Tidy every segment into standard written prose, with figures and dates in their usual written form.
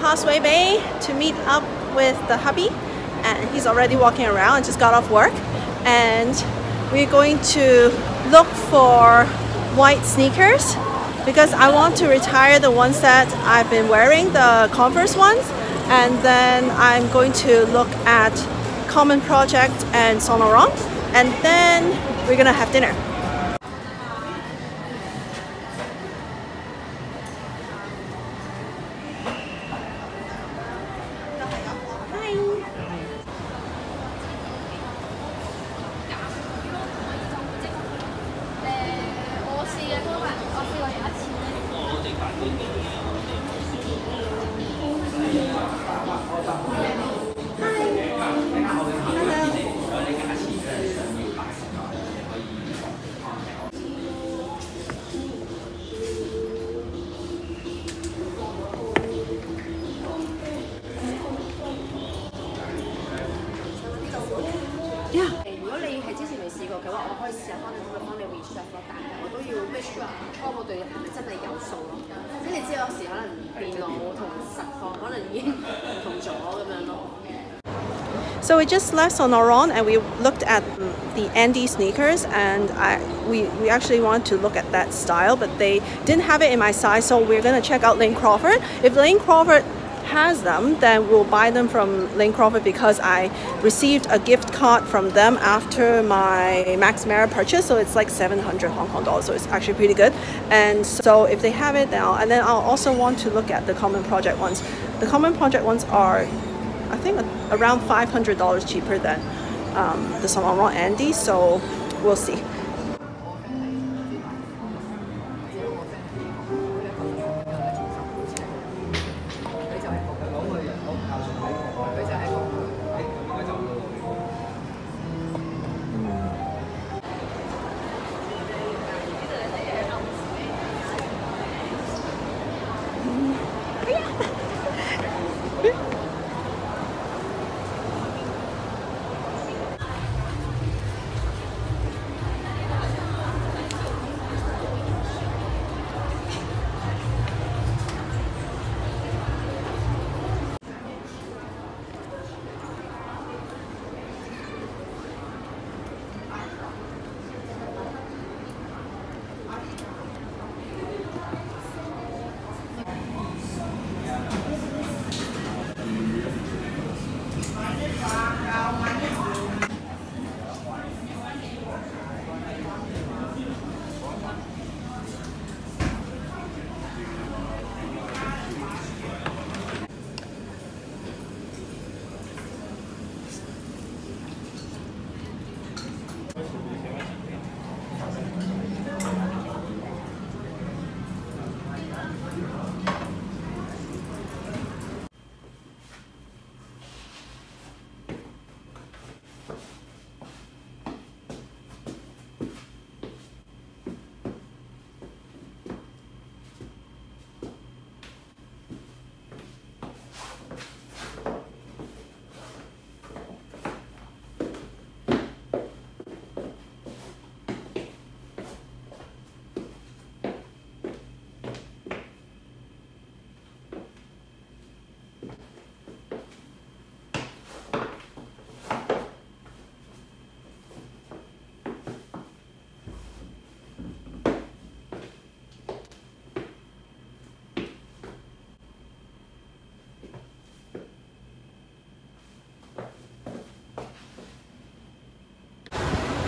Causeway Bay to meet up with the hubby, and he's already walking around and just got off work, and we're going to look for white sneakers because I want to retire the ones that I've been wearing, the Converse ones, and then I'm going to look at Common Projects and Saint Laurent, and then we're gonna have dinner. So we just left Saint Laurent and we looked at the Andy sneakers, and we actually want to look at that style, but they didn't have it in my size, so we're gonna check out Lane Crawford. If Lane Crawford has them, then we'll buy them from Lane Crawford because I received a gift card from them after my Max Mara purchase, so it's like 700 Hong Kong dollars, so it's actually pretty good. And so if they have it now, and then I'll also want to look at the Common Project ones. The Common Project ones are, I think, around $500 cheaper than the Saint Laurent Andy, so we'll see.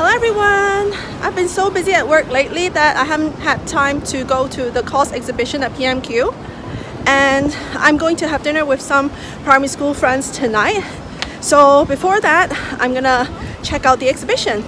Hello everyone! I've been so busy at work lately that I haven't had time to go to the KAWS exhibition at PMQ, and I'm going to have dinner with some primary school friends tonight. So before that, I'm gonna check out the exhibition.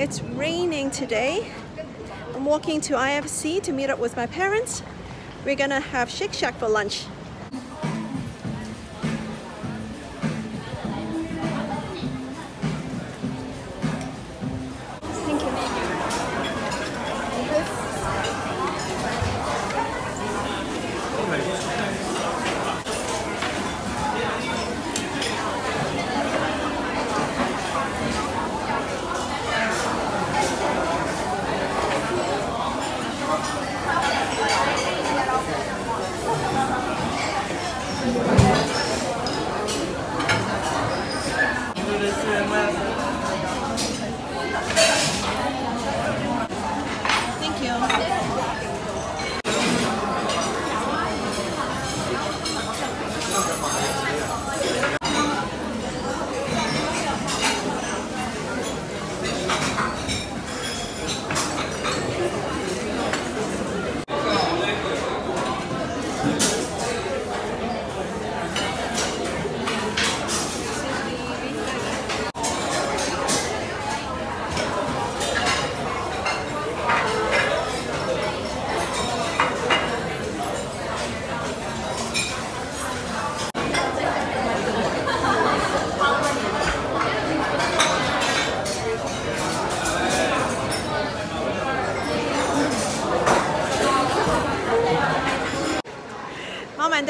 It's raining today. I'm walking to IFC to meet up with my parents. We're gonna have Shake Shack for lunch.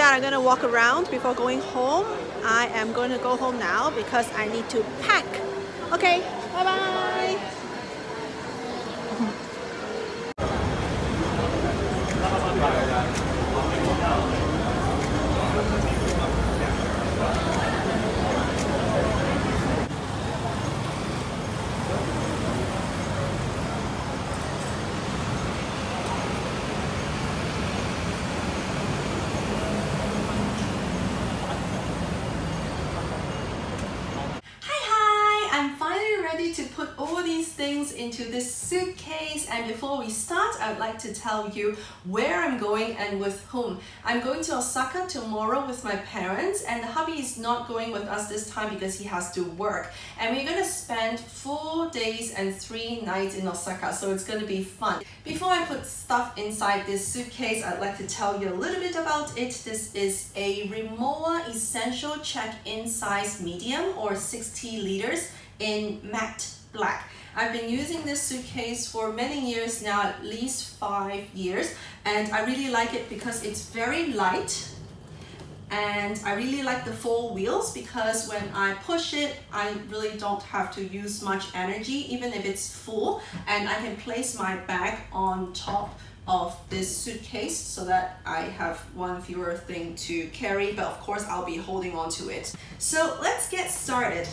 I'm gonna walk around before going home. I am going to go home now because I need to pack. Okay, bye bye. Into this suitcase, and before we start I'd like to tell you where I'm going and with whom. I'm going to Osaka tomorrow with my parents, and the hubby is not going with us this time because he has to work, and we're going to spend 4 days and 3 nights in Osaka, so it's going to be fun. Before I put stuff inside this suitcase, I'd like to tell you a little bit about it. This is a Rimowa Essential check-in size medium or 60 liters in matte black. I've been using this suitcase for many years now, at least 5 years, and I really like it because it's very light, and I really like the four wheels because when I push it I really don't have to use much energy even if it's full, and I can place my bag on top of this suitcase so that I have one fewer thing to carry, but of course I'll be holding on to it. So let's get started.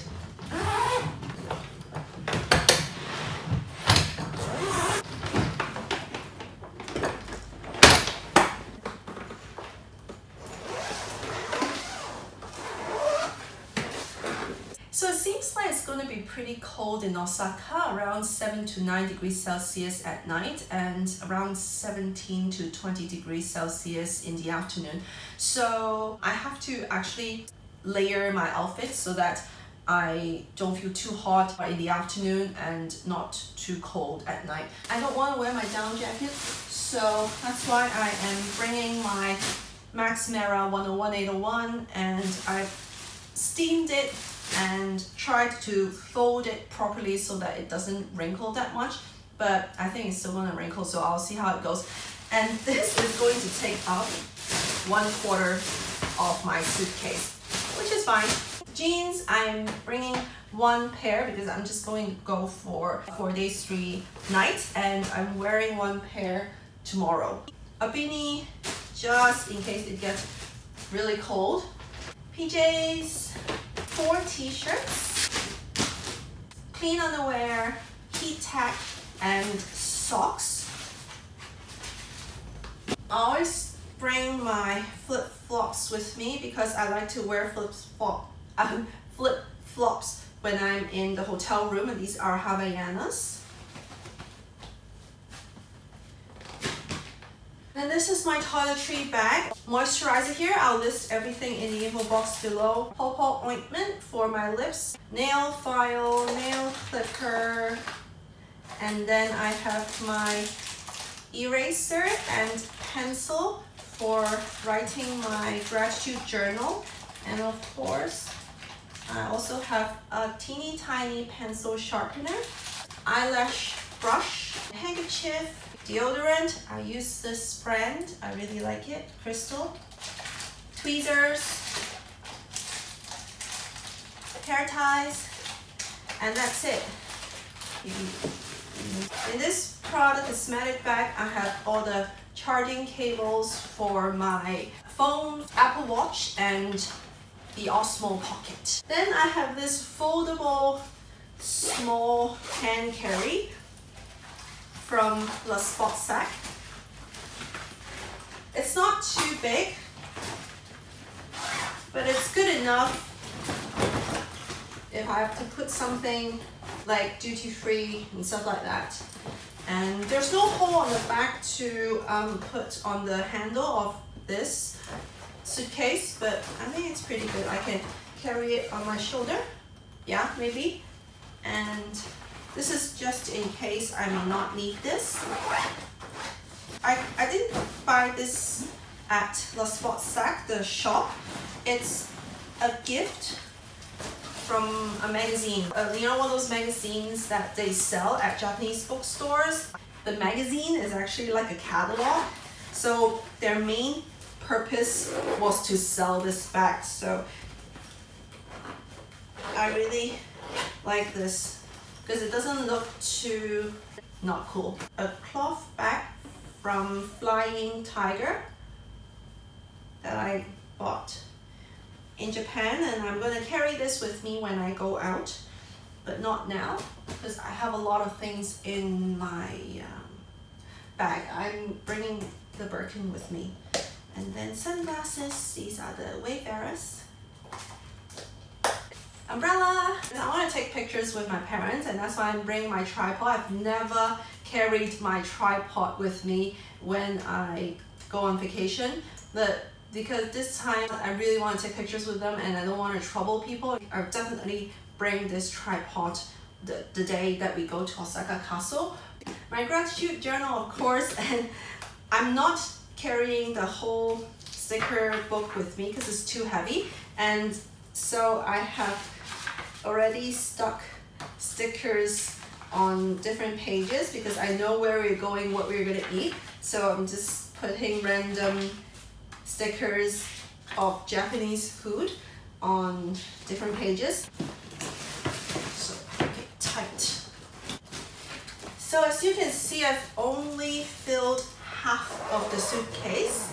So it seems like it's going to be pretty cold in Osaka, around 7 to 9 degrees Celsius at night and around 17 to 20 degrees Celsius in the afternoon. So I have to actually layer my outfit so that I don't feel too hot in the afternoon and not too cold at night. I don't want to wear my down jacket, so that's why I am bringing my Max Mara 101-801, and I've steamed it and tried to fold it properly so that it doesn't wrinkle that much, but I think it's still gonna wrinkle, so I'll see how it goes. And this is going to take up 1/4 of my suitcase, which is fine. Jeans, I'm bringing one pair because I'm just going to go for 4 days, 3 nights, and I'm wearing one pair tomorrow. A beanie just in case it gets really cold. PJs, 4 t-shirts, clean underwear, heat tech, and socks. I always bring my flip-flops with me because I like to wear flip-flops when I'm in the hotel room, and these are Havaianas. And this is my toiletry bag. Moisturizer here, I'll list everything in the info box below. Pawpaw ointment for my lips, nail file, nail clicker, And then I have my eraser and pencil for writing my gratitude journal. And of course, I also have a teeny tiny pencil sharpener, eyelash brush, handkerchief, deodorant. I use this brand, I really like it, Crystal. Tweezers, hair ties, and that's it. In this product cosmetic bag, I have all the charging cables for my phone, Apple Watch, and the Osmo Pocket. Then I have this foldable small hand carry from LeSportsac. It's not too big, but it's good enough if I have to put something like duty free and stuff like that. And there's no hole on the back to put on the handle of this suitcase, but I think it's pretty good. I can carry it on my shoulder, yeah, maybe. And this is just in case I may not need this. I didn't buy this at LeSportsac, the shop. It's a gift from a magazine, you know, one of those magazines that they sell at Japanese bookstores. The magazine is actually like a catalog, so their main purpose was to sell this bag. So I really like this because it doesn't look too not cool. A cloth bag from Flying Tiger that I bought in Japan, and I'm gonna carry this with me when I go out, but not now because I have a lot of things in my bag. I'm bringing the Birkin with me, and then sunglasses. These are the Wayfarers. Umbrella. I want to take pictures with my parents, and that's why I'm bringing my tripod. I've never carried my tripod with me when I go on vacation, because this time I really want to take pictures with them and I don't want to trouble people. I definitely bring this tripod the day that we go to Osaka Castle. My gratitude journal, of course, and I'm not carrying the whole sticker book with me because it's too heavy, and so I have already stuck stickers on different pages because I know where we're going, what we're going to eat, so I'm just putting random stickers of Japanese food on different pages. So get tight. So as you can see, I've only filled half of the suitcase.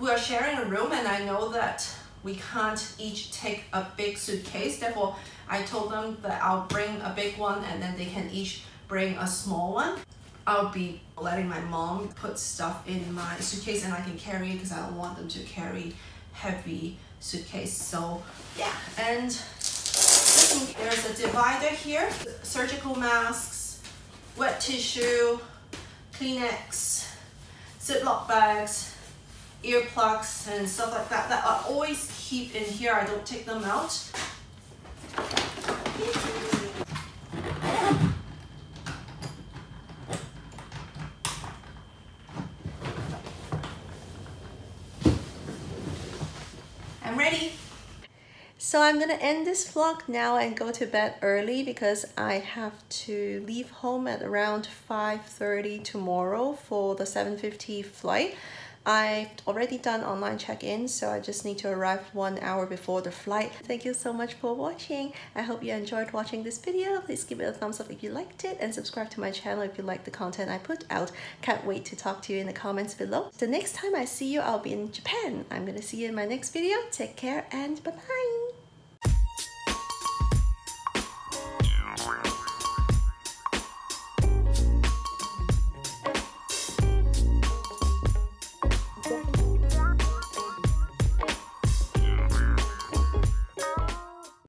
We are sharing a room, and I know that we can't each take a big suitcase. Therefore, I told them that I'll bring a big one and then they can each bring a small one. I'll be letting my mom put stuff in my suitcase and I can carry it because I don't want them to carry heavy suitcase. So yeah, and listen, there's a divider here. Surgical masks, wet tissue, Kleenex, Ziploc bags, earplugs and stuff like that that I always keep in here. I don't take them out. So I'm gonna end this vlog now and go to bed early because I have to leave home at around 5:30 tomorrow for the 7:50 flight. I've already done online check-in, so I just need to arrive 1 hour before the flight. Thank you so much for watching. I hope you enjoyed watching this video. Please give it a thumbs up if you liked it and subscribe to my channel if you like the content I put out. Can't wait to talk to you in the comments below. The next time I see you, I'll be in Japan. I'm gonna see you in my next video. Take care and bye-bye!